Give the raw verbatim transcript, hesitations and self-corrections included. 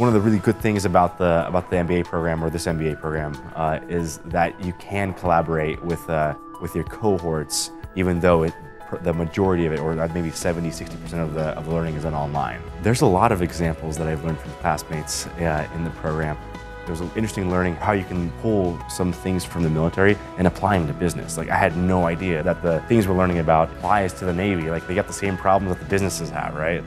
One of the really good things about the about the M B A program or this M B A program uh, is that you can collaborate with uh, with your cohorts, even though it, the majority of it, or maybe seventy, sixty percent of the of the learning is done online. There's a lot of examples that I've learned from classmates uh, in the program. It was interesting learning how you can pull some things from the military and apply them to business. Like, I had no idea that the things we're learning about applies to the Navy. Like, they got the same problems that the businesses have, right?